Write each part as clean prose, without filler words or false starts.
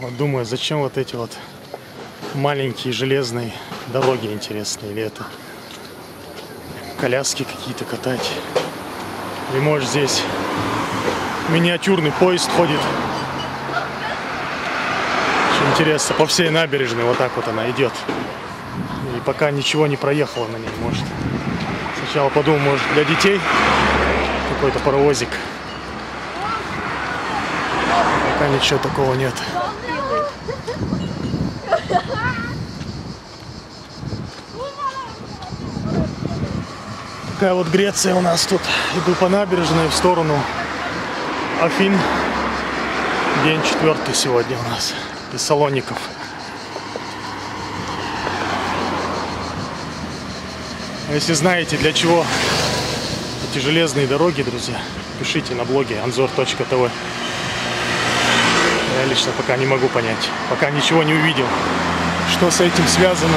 Вот думаю, зачем вот эти вот маленькие железные дороги интересные, или это коляски какие-то катать. Или может здесь миниатюрный поезд ходит. Очень интересно, по всей набережной вот так вот она идет. И пока ничего не проехало на ней, может. Сначала подумал, может, для детей какой-то паровозик. Пока ничего такого нет. Такая вот Греция у нас тут. Иду по набережной в сторону Афин. День 4 сегодня у нас. Из Салоников. Если знаете, для чего эти железные дороги, друзья, пишите на блоге anzor.tv. Я лично пока не могу понять. Пока ничего не увидел, что с этим связано.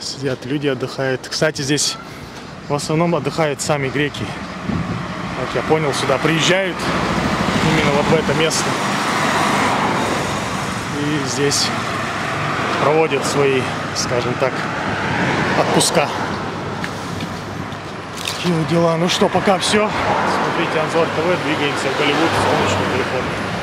Сидят люди, отдыхают. Кстати, здесь в основном отдыхают сами греки. Как я понял, сюда приезжают именно вот в это место. И здесь проводят свои, скажем так, отпуска. Такие дела. Ну что, пока все. Смотрите Анзор ТВ, двигаемся в Голливуд, солнечную Калифорнию.